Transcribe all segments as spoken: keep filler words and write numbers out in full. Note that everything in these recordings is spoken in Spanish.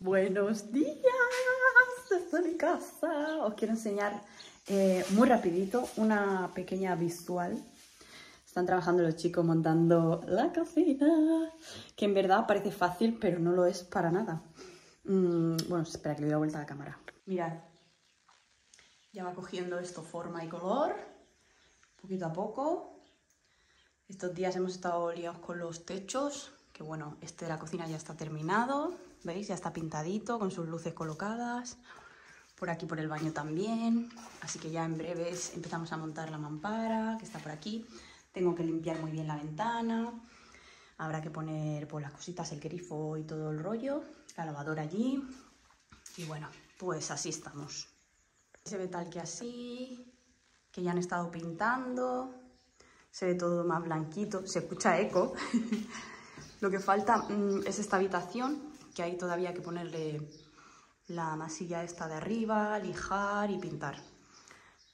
Buenos días, estoy en casa. Os quiero enseñar eh, muy rapidito una pequeña visual. Están trabajando los chicos montando la cocina, que en verdad parece fácil, pero no lo es para nada. Mm, bueno, espera que le doy la vuelta a la cámara. Mirad, ya va cogiendo esto forma y color, poquito a poco. Estos días hemos estado liados con los techos, que bueno, este de la cocina ya está terminado. ¿Veis? Ya está pintadito, con sus luces colocadas. Por aquí por el baño también. Así que ya en breves empezamos a montar la mampara, que está por aquí. Tengo que limpiar muy bien la ventana. Habrá que poner pues, las cositas, el grifo y todo el rollo. La lavadora allí. Y bueno, pues así estamos. Se ve tal que así, que ya han estado pintando. Se ve todo más blanquito. Se escucha eco. Lo que falta mmm, es esta habitación, que hay todavía que ponerle la masilla esta de arriba, lijar y pintar.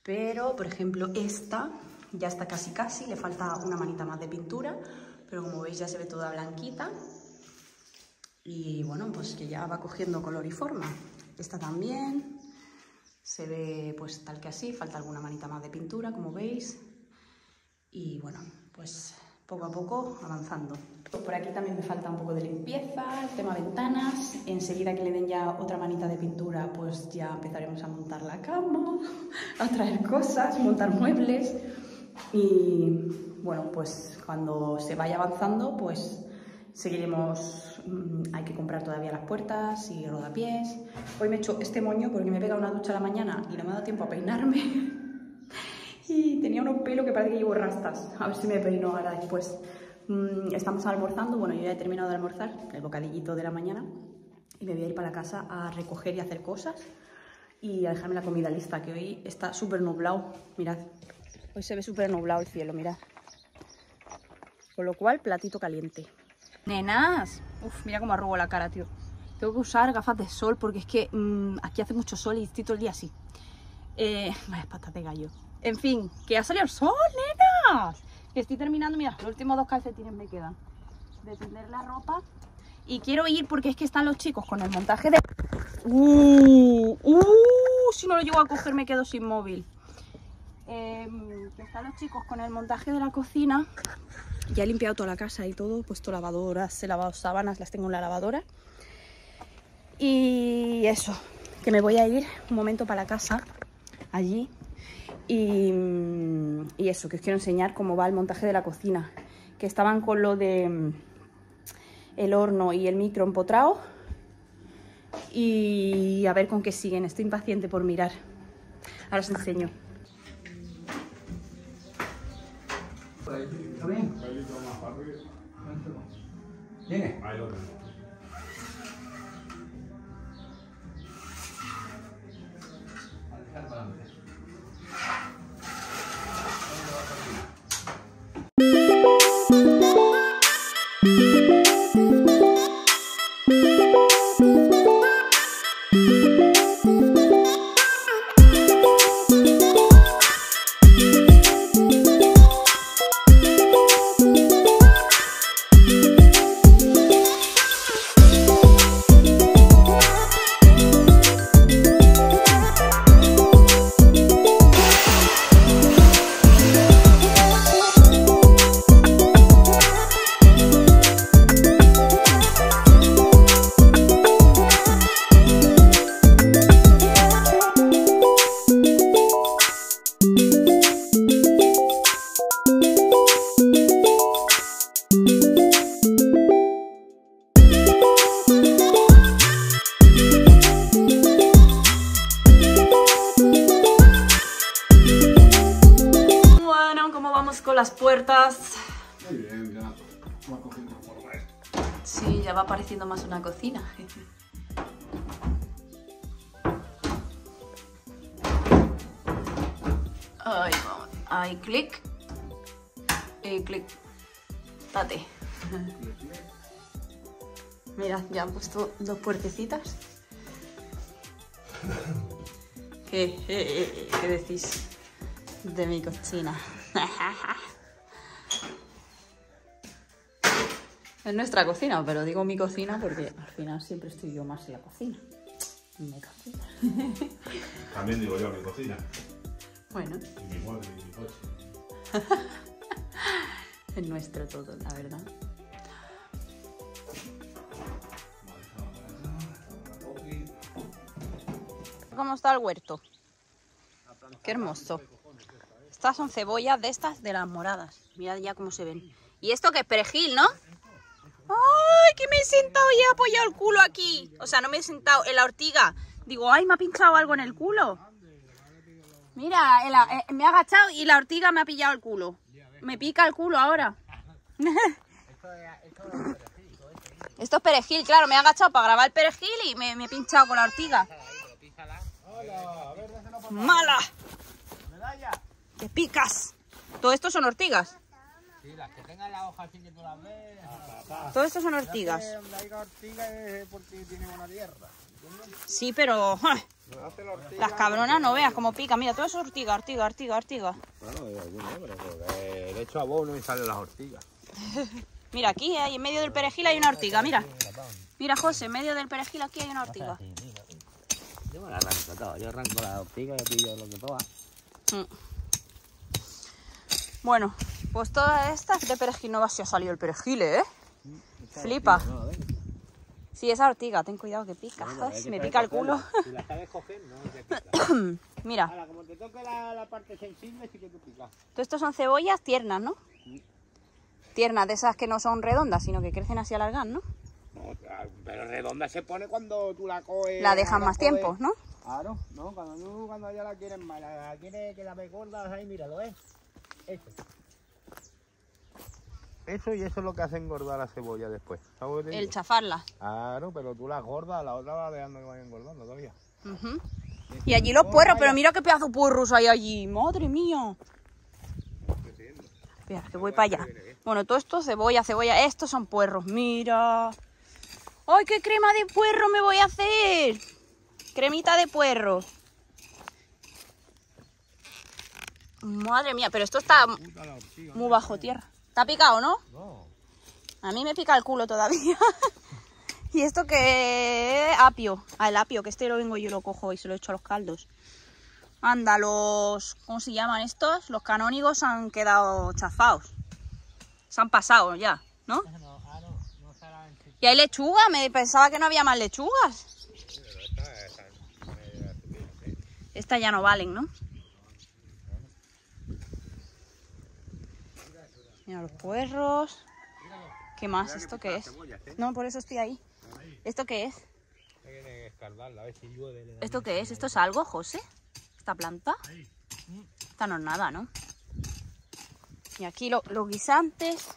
Pero, por ejemplo, esta ya está casi casi, le falta una manita más de pintura, pero como veis ya se ve toda blanquita. Y bueno, pues que ya va cogiendo color y forma. Esta también se ve pues tal que así, falta alguna manita más de pintura, como veis. Y bueno, pues poco a poco avanzando. Por aquí también me falta un poco de limpieza, el tema ventanas. Enseguida que le den ya otra manita de pintura, pues ya empezaremos a montar la cama, a traer cosas, montar muebles. Y bueno, pues cuando se vaya avanzando, pues seguiremos. Hay que comprar todavía las puertas y rodapiés. Hoy me he hecho este moño porque me he pegado una ducha a la mañana y no me ha dado tiempo a peinarme. Y tenía unos pelos que parece que llevo rastas. A ver si me peino ahora después. Estamos almorzando. Bueno, yo ya he terminado de almorzar, el bocadillito de la mañana. Y me voy a ir para casa a recoger y a hacer cosas. Y a dejarme la comida lista, que hoy está súper nublado. Mirad. Hoy se ve súper nublado el cielo, mirad. Con lo cual, platito caliente. ¡Nenas! Uf, mira cómo arrugo la cara, tío. Tengo que usar gafas de sol porque es que mmm, aquí hace mucho sol y estoy todo el día así. Eh, vaya patas de gallo. En fin, que ha salido el sol, nenas. Que estoy terminando, mira, los últimos dos calcetines me quedan de tender la ropa. Y quiero ir porque es que están los chicos con el montaje de... ¡Uh! ¡Uh! Si no lo llego a coger me quedo sin móvil. Eh, que están los chicos con el montaje de la cocina. Ya he limpiado toda la casa y todo. He puesto lavadoras, he lavado sábanas, las tengo en la lavadora. Y eso, que me voy a ir un momento para la casa, allí. Y, y eso, que os quiero enseñar cómo va el montaje de la cocina. Que estaban con lo de el horno y el micro empotrado. Y a ver con qué siguen. Estoy impaciente por mirar. Ahora os enseño. ¿Está bien? ¿Viene? Ahí lo tengo. Las puertas. Muy bien, ya va cogiendo forma esto. Sí, ya va pareciendo más una cocina. Ahí vamos. Ahí clic. Y clic. Date. Mirad, ya han puesto dos puertecitas. ¿Qué, qué decís? de mi cocina. Es nuestra cocina, pero digo mi cocina porque al final siempre estoy yo más en la cocina. Mi cocina. También digo yo mi cocina. Bueno. Y mi mueble y mi coche. Es nuestro todo, la verdad. ¿Cómo está el huerto? Qué hermoso. Estas son cebollas de estas de las moradas. Mirad ya cómo se ven. Y esto que es perejil, ¿no? ¡Ay, que me he sentado y he apoyado el culo aquí! O sea, no me he sentado en la ortiga. Digo, ¡ay, me ha pinchado algo en el culo! Mira, el, eh, me ha agachado y la ortiga me ha pillado el culo. Me pica el culo ahora. Esto es perejil, claro. Me he agachado para grabar el perejil y me, me he pinchado con la ortiga. ¡Mala! ¡Te picas! Todo esto son ortigas. Sí, las que tengan la hoja así que tú las ves. Todo esto son ortigas. La ortiga es porque tiene buena tierra. Sí, pero las cabronas no veas cómo pica. Mira, todo eso es ortiga, ortiga, ortiga, ortiga. Bueno, de hecho a vos no me salen las ortigas. Mira, aquí en medio del perejil hay una ortiga, mira. Mira, José, en medio del perejil aquí hay una ortiga. Yo me la arranco todo, yo arranco la ortiga y pillo lo que toca. Bueno, pues todas estas de perejil. No va si ha salido el perejil, ¿eh? Esta flipa. Ortiga, no, sí, esa ortiga, ten cuidado que pica. No, no, que me pica el culo. Si la sabes coger, no te pica. Mira. Ahora, como te toque la, la parte sensible, sí que te pica. Entonces, estos son cebollas tiernas, ¿no? Sí. Tiernas, de esas que no son redondas, sino que crecen así alargadas, ¿no? No, pero redonda se pone cuando tú la coges. La dejas más coges tiempo, ¿no? Claro, no, cuando tú, cuando ya la quieres más, la quieres que la ve gorda, ahí míralo, ¿eh? Eso. Eso y eso es lo que hace engordar la cebolla después. ¿Sabes? El chafarla. Claro, pero tú la gordas, la otra va dejando que vaya engordando todavía. Uh-huh. Y allí los puerros, pero mira qué pedazo de puerros hay allí, madre mía. Espera, que voy para allá. Bueno, todo esto cebolla, cebolla, estos son puerros, mira. ¡Ay, qué crema de puerro me voy a hacer! Cremita de puerro. Madre mía, pero esto está muy bajo tierra. ¿Está picado, no? No. A mí me pica el culo todavía. ¿Y esto qué? Apio. Ah, el apio, que este lo vengo yo lo cojo y se lo echo a los caldos. Anda, los... ¿Cómo se llaman estos? Los canónigos han quedado chafados. Se han pasado ya, ¿no? Y hay lechuga, me pensaba que no había más lechugas. Estas ya no valen, ¿no? Mira los puerros. ¿Qué más? ¿Esto qué es? No, por eso estoy ahí. ¿Esto qué es? ¿Esto qué es? ¿Esto es algo, José? ¿Esta planta? Esta no es nada, ¿no? Y aquí lo, los guisantes,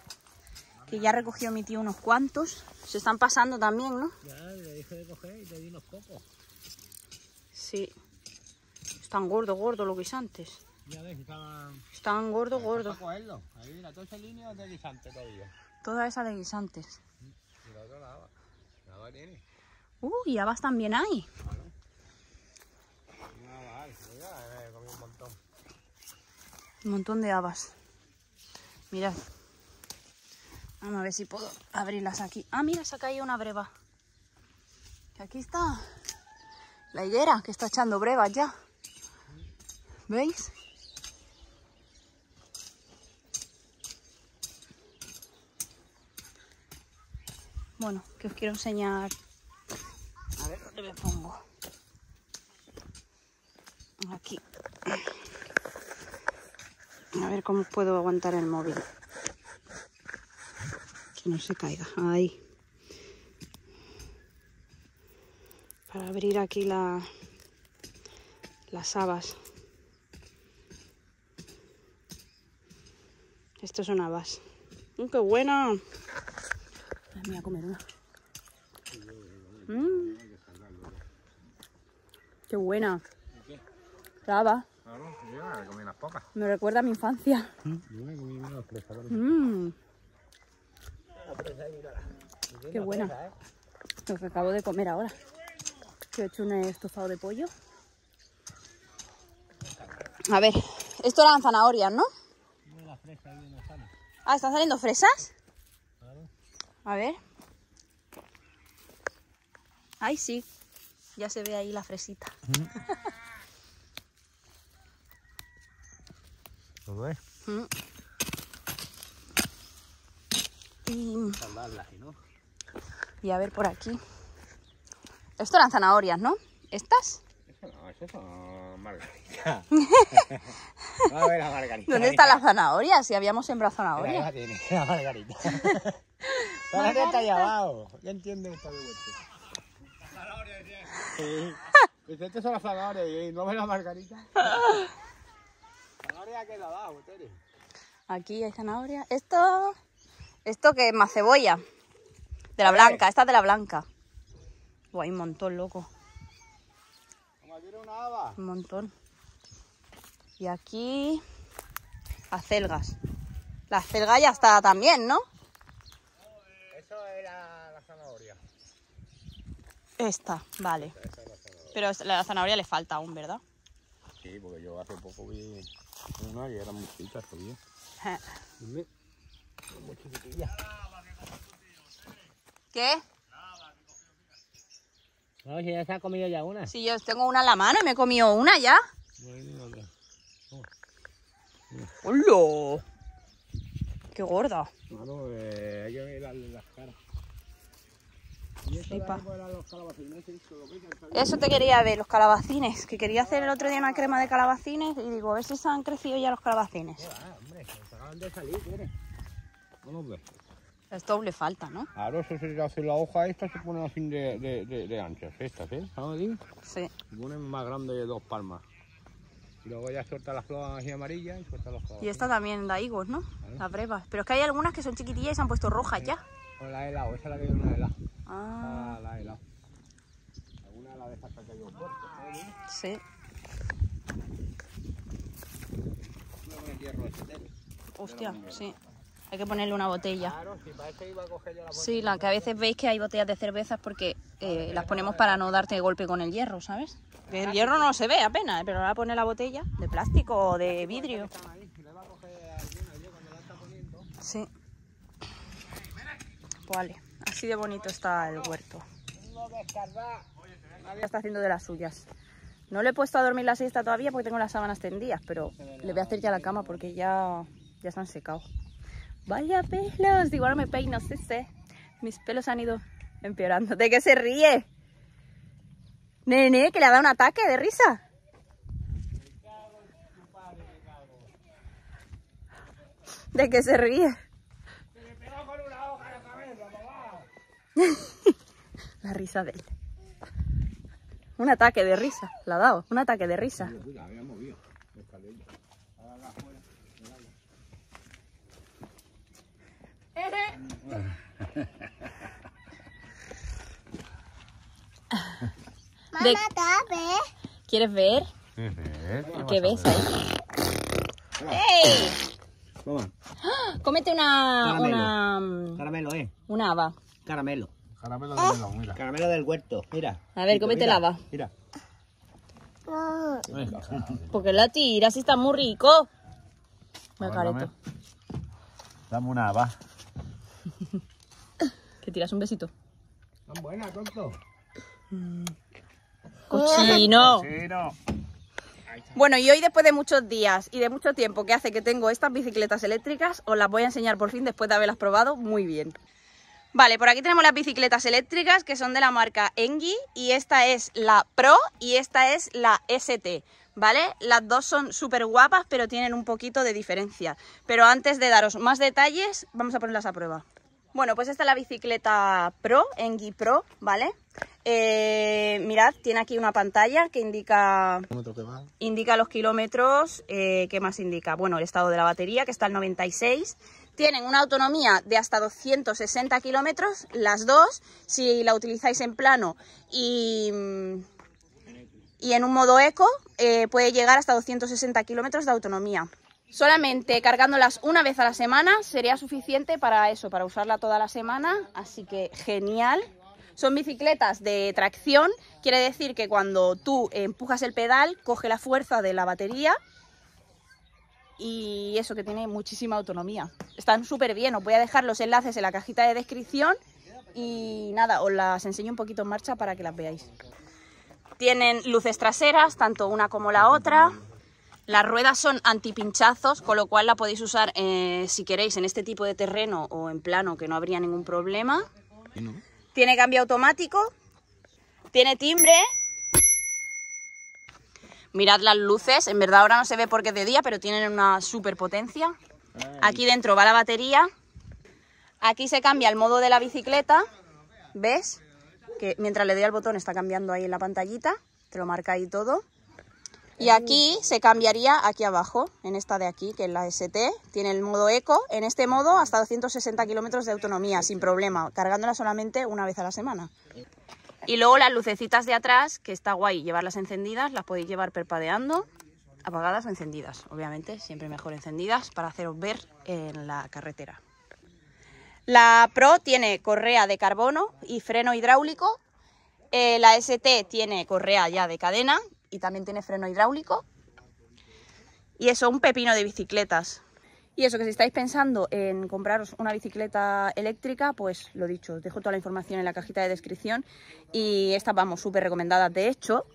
que ya recogió mi tío unos cuantos. Se están pasando también, ¿no? Ya, le dije de coger y le di unos copos. Sí. Están gordos, gordos los guisantes. Ya ves, están... Están gordos, gordos. Ahí mira, toda esa línea de guisantes todavía. Toda esa de guisantes. Y la otra lava. La lava tiene. Uy, habas también hay. Claro. Una haba hay, mira, he comido un montón. Un montón de habas. Mirad. Vamos a ver si puedo abrirlas aquí. Ah, mira, se ha caído una breva. Aquí está la higuera, que está echando brevas ya. ¿Veis? Bueno, que os quiero enseñar. A ver dónde me pongo. Aquí. A ver cómo puedo aguantar el móvil. Que no se caiga. Ahí. Para abrir aquí la, las habas. Estos son habas. ¡Mmm, qué buena! Me voy a comer una. Mm. ¡Qué buena! Brava. Me recuerda a mi infancia. Mm. ¡Qué buena! Lo que acabo de comer ahora. Yo he hecho un estofado de pollo. A ver, Esto eran zanahorias, ¿no? No, la fresa y una sana. Ah, ¿están saliendo fresas? Claro. A ver. Ay, sí. Ya se ve ahí la fresita. ¿Lo ves? Mm. Y... y a ver por aquí. Esto eran zanahorias, ¿no? ¿Estas? No, eso son margaritas. Va a ver la margarita. ¿Dónde están las zanahorias? Si habíamos sembrado zanahorias. La tiene, la margarita. Zanahoria está allá abajo. Ya entiendo esta de vuelta. Las zanahorias, sí. Dice, estas son las zanahorias. ¿No ves la margarita? Zanahoria queda abajo, Tere. Aquí hay zanahoria. Esto... esto que es más cebolla. De la blanca, esta es de la blanca. Uy, hay un montón, loco. Un montón. Y aquí... acelgas. La acelga ya está también, ¿no? Eso era la zanahoria. Esta, vale. Esta, esta es la zanahoria. Pero la zanahoria le falta aún, ¿verdad? Sí, porque yo hace poco vi una y eran muy chicas todavía. ¿Qué? No, si ya se ha comido ya una. Si yo tengo una en la mano y me he comido una ya. Bueno, no, no. ¡Hola! ¡Qué gorda! Claro, eh, hay que ver las, las caras. Y eso, los eso te quería ver, los calabacines. Que quería hacer el otro día una crema de calabacines y digo, a ver si se han crecido ya los calabacines. Ah, hombre, se acaban de salir, ¿quieres? No los ves. Esto le falta, ¿no? Claro, eso se hace la hoja esta, se pone así de, de, de, de anchas, estas, ¿eh? ¿Sabes bien? Sí. Se ponen más grandes de dos palmas. Y luego ya suelta las flores así amarillas y suelta los cabos. Y esta también da higos, ¿no? Claro. Las brevas. Pero es que hay algunas que son chiquitillas y se han puesto rojas sí. Ya. Con la helado, esa es la que yo una helado. Ah. Ah, la helado. Alguna de las de estas que hay un puerto, ¿sabes bien? Sí. Hostia, sí. Hay que ponerle una botella. Claro, si para este iba a coger yo la botella. Sí, la que a veces veis que hay botellas de cervezas porque eh, las ponemos para no darte golpe con el hierro, ¿sabes? Que el hierro no se ve apenas, ¿eh? Pero ahora pone la botella de plástico o de vidrio. Sí. Vale, así de bonito está el huerto. Ya está haciendo de las suyas. No le he puesto a dormir la siesta todavía porque tengo las sábanas tendidas, pero le voy a hacer ya la cama porque ya, ya se han secado. Vaya pelos, digo, ahora me peino, sí, sí. Mis pelos han ido empeorando. ¿De qué se ríe? Nene, que le ha dado un ataque de risa. ¿De qué se ríe? Me pegó con una hoja en la cabeza, papá. La risa de él. Un ataque de risa, le ha dado, un ataque de risa. De... ¿Quieres ver? ¿Qué ves ahí? ¡Ey! Toma. Cómete una... caramelo. Una... caramelo, eh. Una haba. Caramelo. Caramelo del melón, mira. Caramelo del huerto, mira. A ver, cómete mira, la haba. Mira. Porque la tira, si está muy rico. Me careto. Dame una haba. ¿Te tiras un besito? Tan buena, tonto. Mm. Cochino. Cochino. Bueno, y hoy después de muchos días y de mucho tiempo que hace que tengo estas bicicletas eléctricas, os las voy a enseñar por fin después de haberlas probado muy bien. Vale, por aquí tenemos las bicicletas eléctricas que son de la marca Engwe y esta es la Pro y esta es la S T. ¿Vale? Las dos son súper guapas pero tienen un poquito de diferencia. Pero antes de daros más detalles, vamos a ponerlas a prueba. Bueno, pues esta es la bicicleta Pro, Engwe Pro, ¿vale? Eh, mirad, tiene aquí una pantalla que indica, indica los kilómetros, eh, ¿qué más indica? Bueno, el estado de la batería, que está al noventa y seis. Tienen una autonomía de hasta doscientos sesenta kilómetros, las dos, si la utilizáis en plano y... y en un modo eco eh, puede llegar hasta doscientos sesenta kilómetros de autonomía. Solamente cargándolas una vez a la semana sería suficiente para eso, para usarla toda la semana, así que genial. Son bicicletas de tracción, quiere decir que cuando tú empujas el pedal, coge la fuerza de la batería y eso, que tiene muchísima autonomía. Están súper bien, os voy a dejar los enlaces en la cajita de descripción y nada, os las enseño un poquito en marcha para que las veáis. Tienen luces traseras, tanto una como la otra. Las ruedas son antipinchazos, con lo cual la podéis usar eh, si queréis en este tipo de terreno o en plano, que no habría ningún problema. No. Tiene cambio automático, tiene timbre. Mirad las luces, en verdad ahora no se ve porque es de día, pero tienen una super potencia. Aquí dentro va la batería. Aquí se cambia el modo de la bicicleta, ¿ves? Que mientras le doy al botón está cambiando ahí en la pantallita, te lo marca ahí todo. Y aquí se cambiaría aquí abajo, en esta de aquí, que es la S T, tiene el modo eco. En este modo hasta doscientos sesenta kilómetros de autonomía, sin problema, cargándola solamente una vez a la semana. Y luego las lucecitas de atrás, que está guay llevarlas encendidas, las podéis llevar perpadeando, apagadas o encendidas. Obviamente, siempre mejor encendidas para haceros ver en la carretera. La Pro tiene correa de carbono y freno hidráulico. Eh, la S T tiene correa ya de cadena y también tiene freno hidráulico. Y eso, un pepino de bicicletas. Y eso, que si estáis pensando en compraros una bicicleta eléctrica, pues lo dicho, os dejo toda la información en la cajita de descripción. Y estas, vamos, súper recomendadas. De hecho,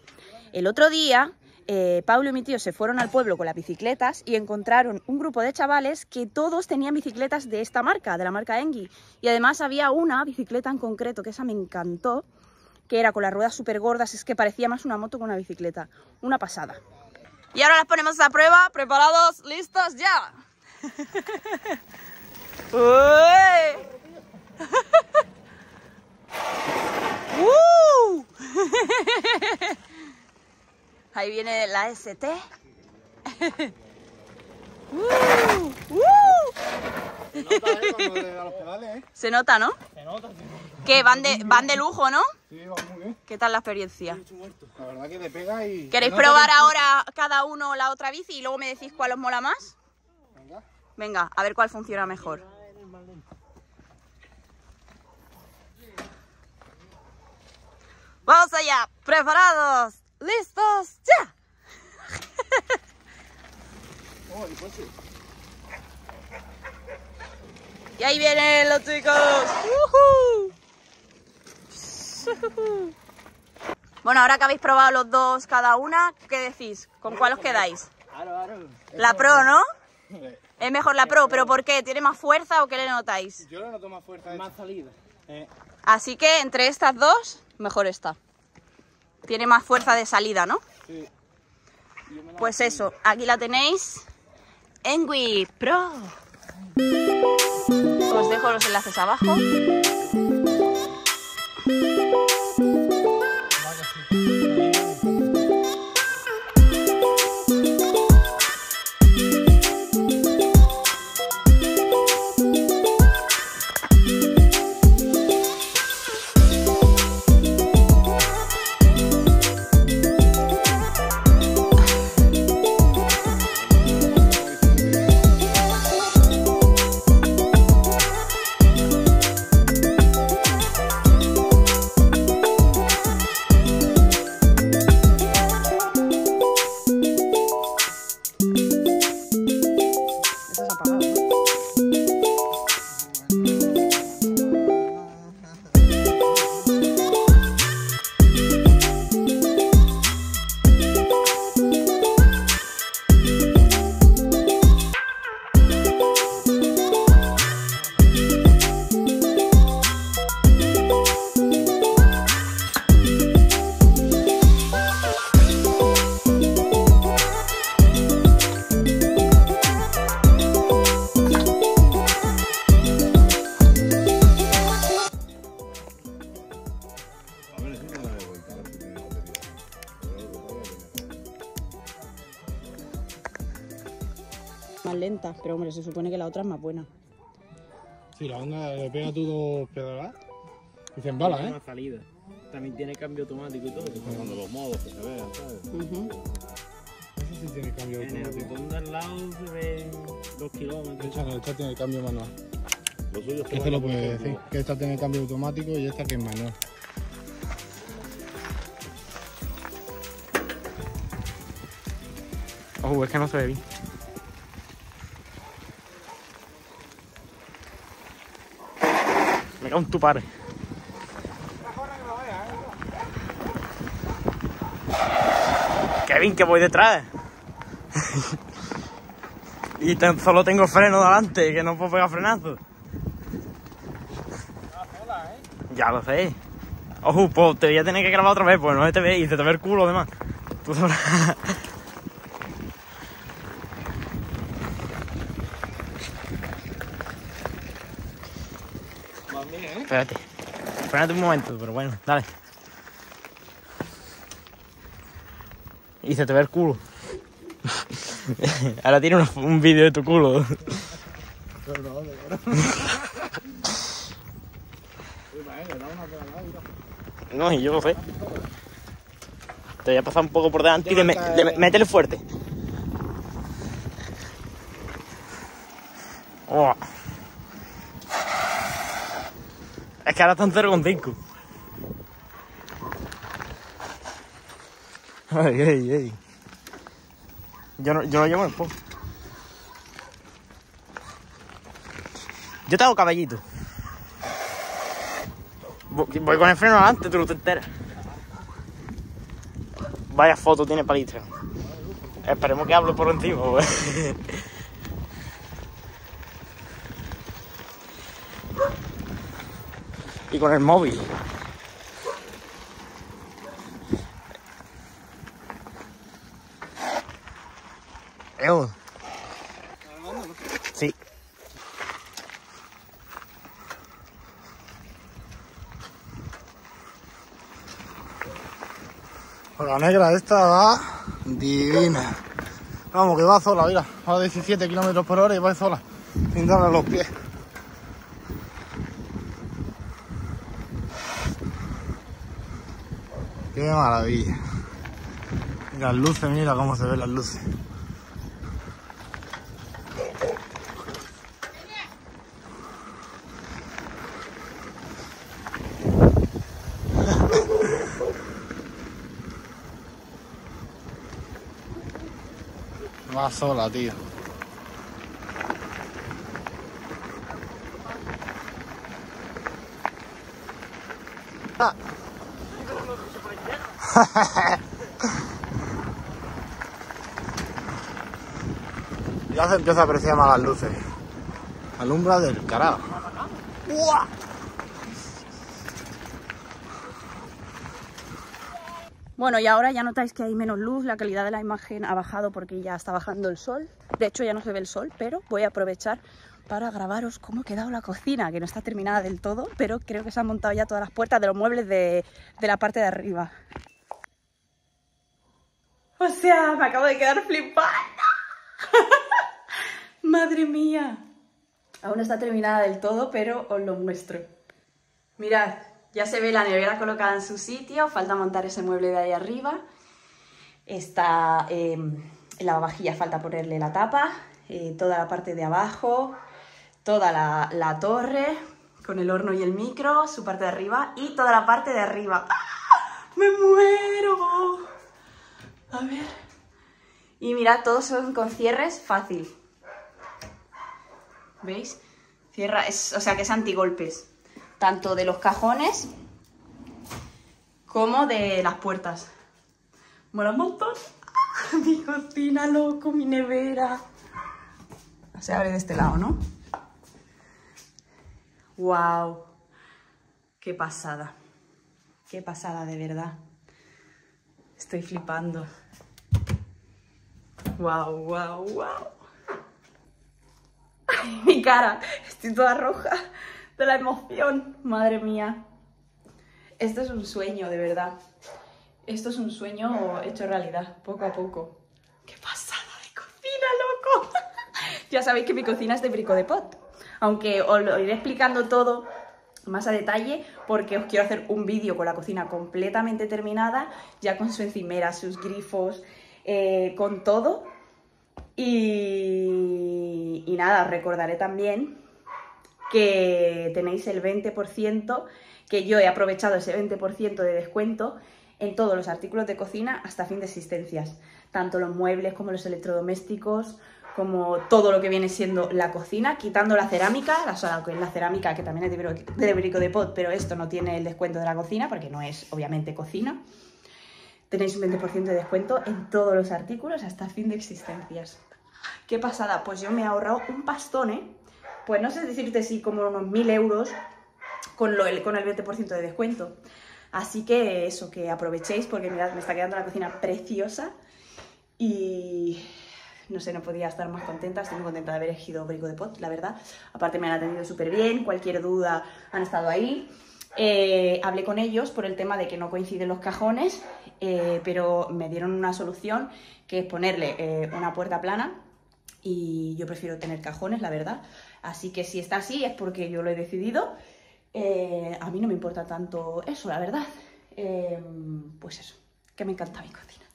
el otro día, eh, Pablo y mi tío se fueron al pueblo con las bicicletas y encontraron un grupo de chavales que todos tenían bicicletas de esta marca, de la marca Engwe. Y además había una bicicleta en concreto, que esa me encantó, que era con las ruedas súper gordas, es que parecía más una moto que una bicicleta. Una pasada. Y ahora las ponemos a prueba. ¿Preparados? ¿Listos? ¡Ya! ¡Uy! ¡Uh! Ahí viene la S T. ¡Uh! ¡Uh! Se nota, ¿eh? Cuando le da los pedales, ¿eh? Se nota, ¿no? Se nota, sí. ¿Qué? Van de, van de lujo, ¿no? Sí, van muy bien. ¿Qué tal la experiencia? Sí, la verdad que me pega y... ¿Queréis probar ahora cada uno la otra bici y luego me decís cuál os mola más? Venga. Venga, a ver cuál funciona mejor. ¡Vamos allá! ¿Preparados? ¿Listos? ¡Ya! Oh, el coche. Y ahí vienen los chicos. ¡Uhú! Bueno, ahora que habéis probado los dos cada una, ¿qué decís? ¿Con cuál os quedáis? La Pro, ¿no? Es mejor la Pro, pero ¿por qué? ¿Tiene más fuerza o qué le notáis? Yo le noto más fuerza, más salida. Así que entre estas dos, mejor esta. Tiene más fuerza de salida, ¿no? Sí. Pues eso, aquí la tenéis. Engwe Pro. Os dejo los enlaces abajo. Más lenta, pero hombre, se supone que la otra es más buena. Si la onda le pega tú dos pedaladas y se embala, ¿eh? Más salida. También tiene cambio automático y todo, cuando los modos que se vean, ¿sabes? Uh-huh. Eso sí tiene cambio automático. En el botón de al lado se ven dos kilómetros. Esta no, esta tiene cambio manual. Lo suyo es que... Este lo puede decir, que esta tiene cambio automático y esta que es manual. Oh, es que no se ve bien. Era un tupar. ¡Qué bien que voy detrás! Y tan solo tengo freno delante, que no puedo pegar frenazo. Ya lo sé. Ojo, pues te voy a tener que grabar otra vez, pues no te ve y se te ve el culo además. Tú sabrás. Bien, ¿eh? Espérate, espérate un momento, pero bueno, dale. Y se te ve el culo. Ahora tiene un, un vídeo de tu culo. No, y yo lo sé. Te voy a pasar un poco por delante y le, me, le métele fuerte. Oh. Es que ahora están cero con cinco. Ay, ay, ay. Yo no, yo no llevo el po. Yo te hago caballito. Voy con el freno adelante, tú lo te enteras. Vaya foto tiene para Instagram. Esperemos que hable por encima, wey. Y con el móvil. Eo. Sí. La negra esta va divina. Vamos, que va sola, mira. Va a diecisiete kilómetros por hora y va sola. Sin darle los pies. ¡Qué maravilla! Y las luces, mira cómo se ven las luces. Va sola, tío. Ah. Ya se empieza a apreciar más las luces. Alumbra del carajo. ¡Uah! Bueno, y ahora ya notáis que hay menos luz, la calidad de la imagen ha bajado porque ya está bajando el sol. De hecho ya no se ve el sol, pero voy a aprovechar para grabaros cómo ha quedado la cocina, que no está terminada del todo, pero creo que se han montado ya todas las puertas de los muebles de, de la parte de arriba. O sea, me acabo de quedar flipada. Madre mía. Aún no está terminada del todo, pero os lo muestro. Mirad. Ya se ve la nevera colocada en su sitio, falta montar ese mueble de ahí arriba. Está eh, el lavavajillas, falta ponerle la tapa, eh, toda la parte de abajo, toda la, la torre, con el horno y el micro, su parte de arriba y toda la parte de arriba. ¡Ah! ¡Me muero! A ver... Y mirad, todos son con cierres fácil. ¿Veis? Cierra, es, o sea que es antigolpes. Tanto de los cajones como de las puertas. Mola un montón. ¡Ah! Mi cocina, loco, mi nevera. Se abre de este lado, ¿no? ¡Wow! ¡Qué pasada! ¡Qué pasada, de verdad! Estoy flipando. ¡Wow, wow, wow! Ay, mi cara, estoy toda roja. De la emoción, madre mía. Esto es un sueño, de verdad. Esto es un sueño hecho realidad, poco a poco. ¡Qué pasada de cocina, loco! Ya sabéis que mi cocina es de Bricodepôt. Aunque os lo iré explicando todo más a detalle, porque os quiero hacer un vídeo con la cocina completamente terminada, ya con su encimera, sus grifos, eh, con todo. Y, y nada, os recordaré también que tenéis el veinte por ciento, que yo he aprovechado ese veinte por ciento de descuento en todos los artículos de cocina hasta fin de existencias, tanto los muebles como los electrodomésticos, como todo lo que viene siendo la cocina, quitando la cerámica, la, sala, la cerámica que también es de Bricodepôt, pero esto no tiene el descuento de la cocina porque no es obviamente cocina. Tenéis un veinte por ciento de descuento en todos los artículos hasta fin de existencias. ¡Qué pasada! Pues yo me he ahorrado un pastón, ¿eh? Pues no sé decirte si como unos mil euros con, lo, el, con el veinte por ciento de descuento. Así que eso, que aprovechéis porque mirad, me está quedando la cocina preciosa y... no sé, no podía estar más contenta, estoy muy contenta de haber elegido Bricodepôt, la verdad. Aparte me han atendido súper bien, cualquier duda han estado ahí. Eh, hablé con ellos por el tema de que no coinciden los cajones, eh, pero me dieron una solución que es ponerle eh, una puerta plana y yo prefiero tener cajones, la verdad. Así que si está así es porque yo lo he decidido. Eh, a mí no me importa tanto eso, la verdad. Eh, pues eso, que me encanta mi cocina.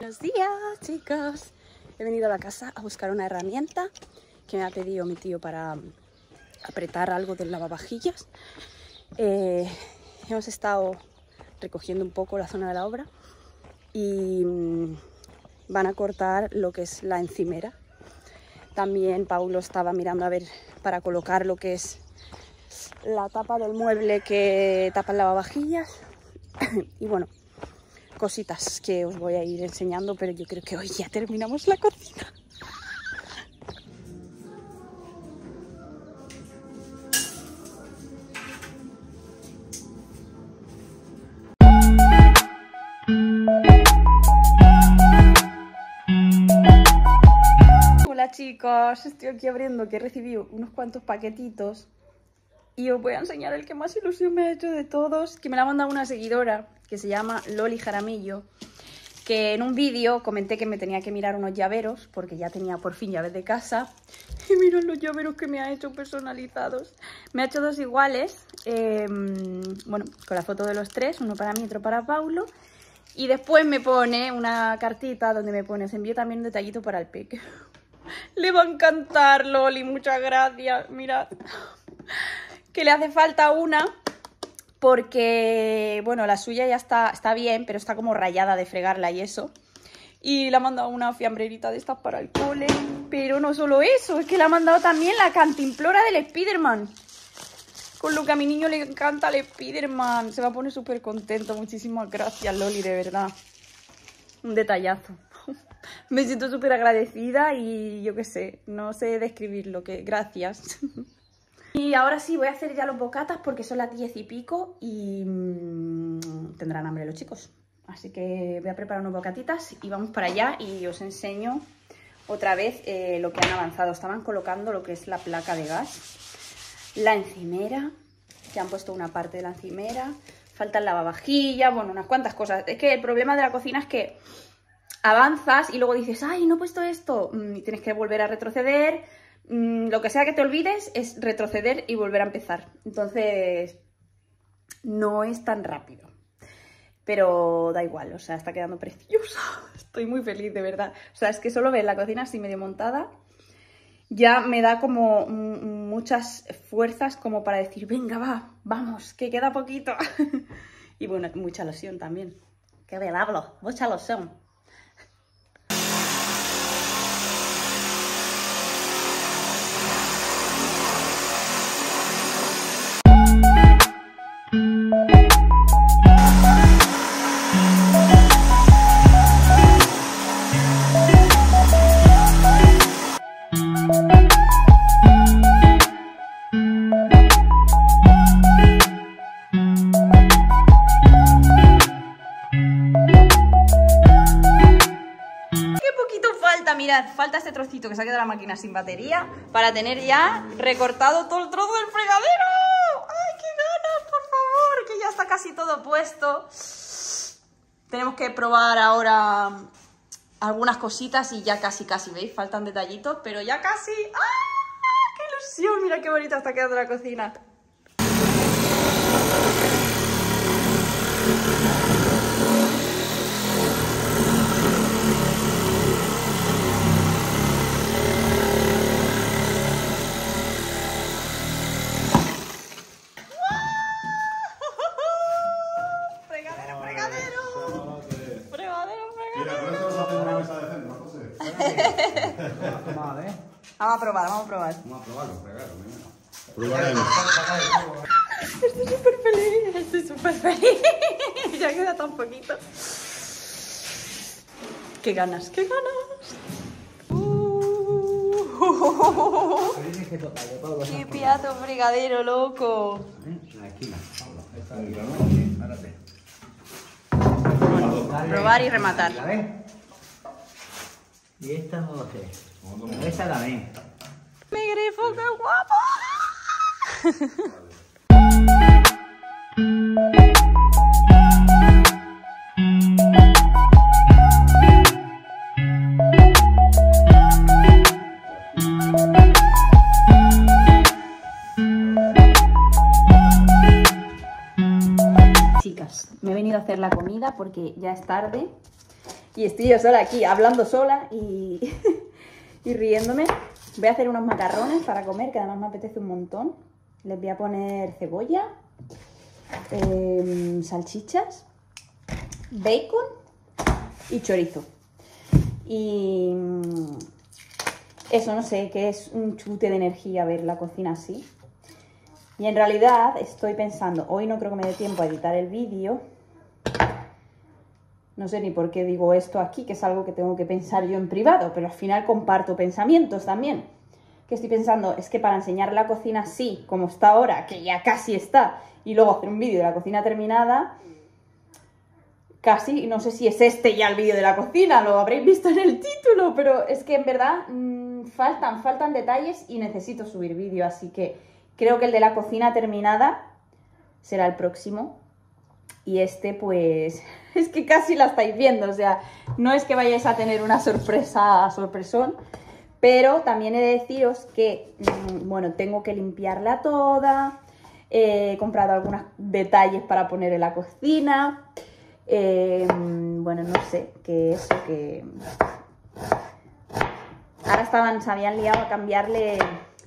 Buenos días, chicos. He venido a la casa a buscar una herramienta que me ha pedido mi tío para apretar algo del lavavajillas. Eh, hemos estado recogiendo un poco la zona de la obra y van a cortar lo que es la encimera. También Paulo estaba mirando a ver para colocar lo que es la tapa del mueble que tapa el lavavajillas y bueno, cositas que os voy a ir enseñando, pero yo creo que hoy ya terminamos la cocina. Hola chicos, estoy aquí abriendo que he recibido unos cuantos paquetitos y os voy a enseñar el que más ilusión me ha hecho de todos, que me la ha mandado una seguidora que se llama Loli Jaramillo, que en un vídeo comenté que me tenía que mirar unos llaveros, porque ya tenía por fin llaves de casa. Y mirad los llaveros que me ha hecho personalizados. Me ha hecho dos iguales, eh, bueno, con la foto de los tres, uno para mí y otro para Paulo. Y después me pone una cartita donde me pone, se envió también un detallito para el peque. Le va a encantar, Loli, muchas gracias. Mirad, que le hace falta una... porque, bueno, la suya ya está, está bien, pero está como rayada de fregarla y eso. Y le ha mandado una fiambrerita de estas para el cole. Pero no solo eso, es que le ha mandado también la cantimplora del Spiderman. Con lo que a mi niño le encanta el Spiderman. Se va a poner súper contento. Muchísimas gracias, Loli, de verdad. Un detallazo. Me siento súper agradecida y yo qué sé, no sé describirlo. Que gracias. Y ahora sí, voy a hacer ya los bocatas porque son las diez y pico y mmm, tendrán hambre los chicos. Así que voy a preparar unos bocatitas y vamos para allá y os enseño otra vez eh, lo que han avanzado. Estaban colocando lo que es la placa de gas, la encimera, que han puesto una parte de la encimera, falta el lavavajillas, bueno, unas cuantas cosas. Es que el problema de la cocina es que avanzas y luego dices, ¡ay, no he puesto esto! Y tienes que volver a retroceder... lo que sea que te olvides es retroceder y volver a empezar. Entonces, no es tan rápido. Pero da igual, o sea, está quedando preciosa. Estoy muy feliz, de verdad. O sea, es que solo ver la cocina así medio montada ya me da como muchas fuerzas como para decir, venga, va, vamos, que queda poquito. Y bueno, mucha ilusión también. ¡Qué bien hablo! ¡Mucha ilusión! Falta este trocito que se ha quedado la máquina sin batería para tener ya recortado todo el trozo del fregadero. ¡Ay, qué ganas, por favor! Que ya está casi todo puesto. Tenemos que probar ahora algunas cositas y ya casi, casi, ¿veis? Faltan detallitos, pero ya casi. ¡Ah! ¡Qué ilusión! Mira qué bonita está quedando la cocina. Fregadero, fregadero, fregadero. Mira, por eso vas a hacer una mesa de centro, José. ¿eh? Vamos a probar, vamos a probar. Vamos a probarlo, probarlo, mira. Probaremos. Estoy súper feliz, estoy súper feliz. Ya queda tan poquito. ¡Qué ganas, qué ganas! Uh. ¡Qué piato fregadero, loco! Aquí, Pablo. Probar y rematar. Y esta no lo sé. Esta la ven. ¡Mi grifo, qué guapo! Chicas, me he venido a hacer la comida porque ya es tarde y estoy yo sola aquí, hablando sola y, y riéndome. Voy a hacer unos macarrones para comer, que además me apetece un montón. Les voy a poner cebolla, eh, salchichas, bacon y chorizo. Y eso, no sé, que es un chute de energía ver la cocina así. Y en realidad estoy pensando, hoy no creo que me dé tiempo a editar el vídeo. No sé ni por qué digo esto aquí, que es algo que tengo que pensar yo en privado, pero al final comparto pensamientos también. Que estoy pensando, es que para enseñar la cocina así, como está ahora, que ya casi está, y luego hacer un vídeo de la cocina terminada, casi, no sé si es este ya el vídeo de la cocina, lo habréis visto en el título, pero es que en verdad mmm, faltan, faltan detalles y necesito subir vídeo, así que creo que el de la cocina terminada será el próximo. Y este, pues, es que casi la estáis viendo, o sea, no es que vayáis a tener una sorpresa, sorpresón. Pero también he de deciros que, bueno, tengo que limpiarla toda, eh, he comprado algunos detalles para poner en la cocina, eh, bueno, no sé, que eso, que... Ahora estaban, se habían liado a cambiarle,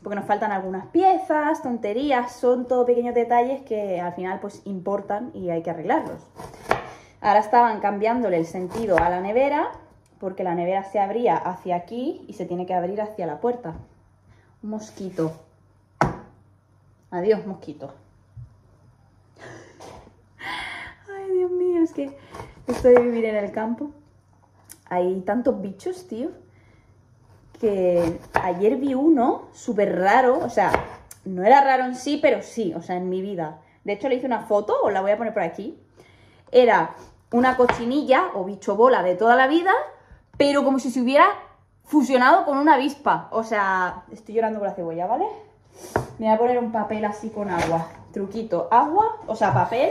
porque nos faltan algunas piezas, tonterías, son todo pequeños detalles que al final pues importan y hay que arreglarlos. Ahora estaban cambiándole el sentido a la nevera, porque la nevera se abría hacia aquí y se tiene que abrir hacia la puerta. Un mosquito. Adiós, mosquito. Ay, Dios mío, es que esto de vivir en el campo. Hay tantos bichos, tío, que ayer vi uno súper raro. O sea, no era raro en sí, pero sí, o sea, en mi vida. De hecho, le hice una foto, os la voy a poner por aquí. Era una cochinilla o bicho bola de toda la vida, pero como si se hubiera fusionado con una avispa. O sea, estoy llorando con la cebolla, ¿vale? Me voy a poner un papel así con agua. Truquito, agua, o sea, papel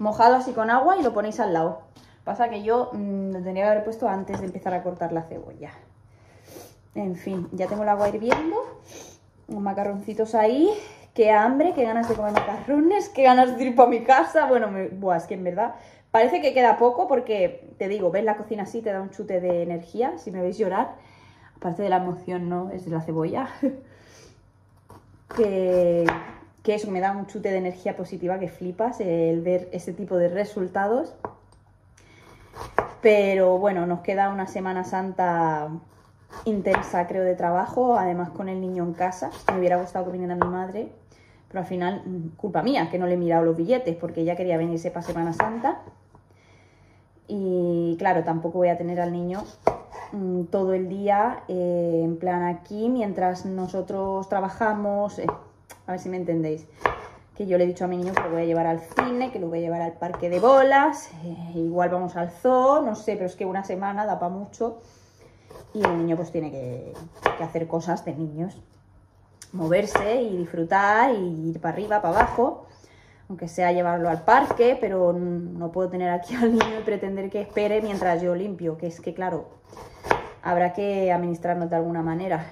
mojado así con agua y lo ponéis al lado. Pasa que yo mmm, lo tendría que haber puesto antes de empezar a cortar la cebolla. En fin, ya tengo el agua hirviendo. Unos macarroncitos ahí. Qué hambre, qué ganas de comer macarrones, qué ganas de ir para mi casa. Bueno, me... Buah, es que en verdad parece que queda poco porque, te digo, ves la cocina así, te da un chute de energía. Si me veis llorar, aparte de la emoción, no, es de la cebolla. que... que eso me da un chute de energía positiva que flipas el ver ese tipo de resultados. Pero bueno, nos queda una Semana Santa intensa, creo, de trabajo, además con el niño en casa. Me hubiera gustado que viniera mi madre, pero al final, culpa mía, que no le he mirado los billetes, porque ella quería venirse para Semana Santa. Y claro, tampoco voy a tener al niño mmm, todo el día, eh, en plan aquí, mientras nosotros trabajamos. Eh, a ver si me entendéis. Que yo le he dicho a mi niño que lo voy a llevar al cine, que lo voy a llevar al parque de bolas, eh, igual vamos al zoo, no sé, pero es que una semana da para mucho. Y el niño pues tiene que, que hacer cosas de niños. Moverse y disfrutar y ir para arriba, para abajo. Aunque sea llevarlo al parque, pero no puedo tener aquí al niño y pretender que espere mientras yo limpio. Que es que, claro, habrá que administrarnos de alguna manera.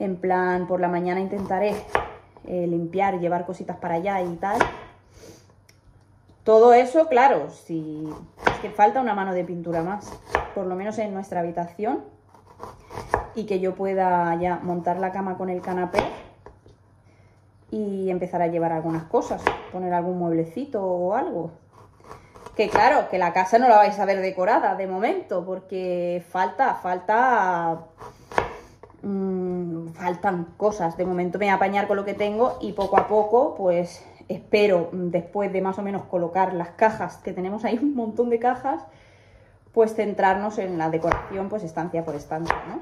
En plan, por la mañana intentaré eh, limpiar, llevar cositas para allá y tal. Todo eso, claro, si... Es que falta una mano de pintura más, por lo menos en nuestra habitación, y que yo pueda ya montar la cama con el canapé y empezar a llevar algunas cosas, poner algún mueblecito o algo. Que claro, que la casa no la vais a ver decorada de momento, porque falta, falta... Mmm, faltan cosas. De momento me voy a apañar con lo que tengo y poco a poco, pues espero, después de más o menos colocar las cajas, que tenemos ahí un montón de cajas, pues centrarnos en la decoración, pues estancia por estancia, ¿no?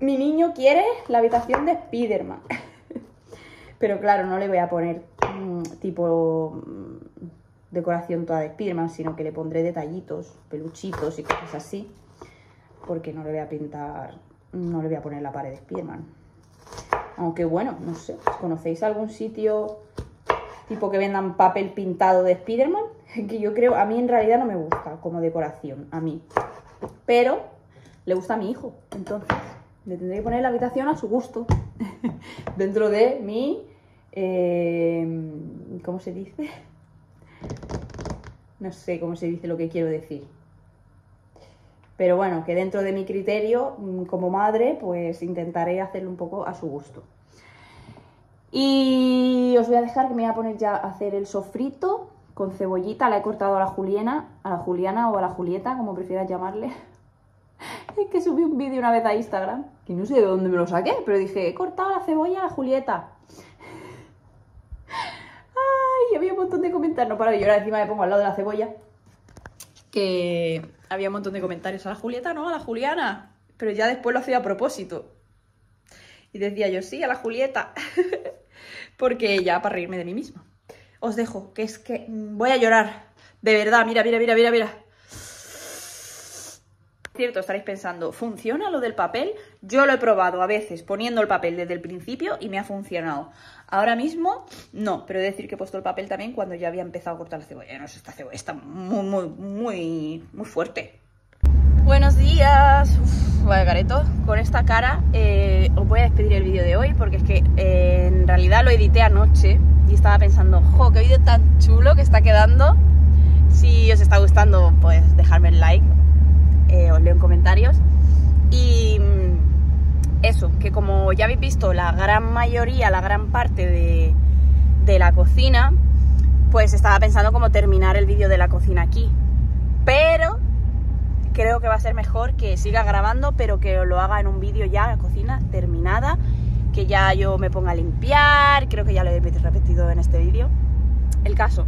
Mi niño quiere la habitación de Spiderman. Pero claro, no le voy a poner mmm, tipo... Mmm, decoración toda de Spiderman, sino que le pondré detallitos, peluchitos y cosas así, porque no le voy a pintar, no le voy a poner la pared de Spiderman. Aunque bueno, no sé, ¿conocéis algún sitio tipo que vendan papel pintado de Spiderman? Que yo creo, a mí en realidad no me gusta como decoración, a mí, pero le gusta a mi hijo, entonces le tendré que poner la habitación a su gusto dentro de mi eh, ¿cómo se dice? No sé cómo se dice lo que quiero decir. Pero bueno, que dentro de mi criterio, como madre, pues intentaré hacerlo un poco a su gusto. Y os voy a dejar, que me voy a poner ya a hacer el sofrito con cebollita. La he cortado a la Juliana, a la Juliana o a la Julieta, como prefieras llamarle. Es que subí un vídeo una vez a Instagram, que no sé de dónde me lo saqué, pero dije, he cortado la cebolla a la Julieta. Y había un montón de comentarios, no paro de llorar, encima me pongo al lado de la cebolla. Que había un montón de comentarios, a la Julieta no, a la Juliana. Pero ya después lo hacía a propósito. Y decía yo, sí, a la Julieta. Porque ya para reírme de mí misma. Os dejo, que es que voy a llorar. De verdad, mira, mira, mira, mira, mira. Cierto, estaréis pensando, ¿funciona lo del papel? Yo lo he probado a veces poniendo el papel desde el principio y me ha funcionado. Ahora mismo no, pero he de decir que he puesto el papel también cuando ya había empezado a cortar la cebolla. No sé, esta cebolla está muy, muy, muy, muy fuerte. Buenos días. Uf, vaya careto. Con esta cara eh, os voy a despedir el vídeo de hoy, porque es que eh, en realidad lo edité anoche y estaba pensando, jo, qué vídeo tan chulo que está quedando. Si os está gustando, pues dejadme el like. Eh, os leo en comentarios. Y eso, que como ya habéis visto, la gran mayoría, la gran parte de, de la cocina, pues estaba pensando como terminar el vídeo de la cocina aquí, pero creo que va a ser mejor que siga grabando, pero que lo haga en un vídeo ya, la cocina terminada, que ya yo me ponga a limpiar. Creo que ya lo he repetido en este vídeo. El caso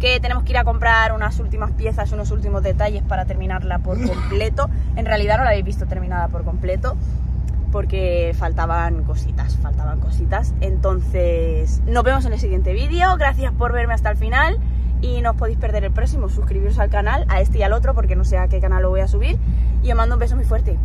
que tenemos que ir a comprar unas últimas piezas, unos últimos detalles para terminarla por completo. En realidad no la habéis visto terminada por completo, porque faltaban cositas, faltaban cositas. Entonces, nos vemos en el siguiente vídeo. Gracias por verme hasta el final. Y no os podéis perder el próximo. Suscribiros al canal, a este y al otro, porque no sé a qué canal lo voy a subir. Y os mando un beso muy fuerte.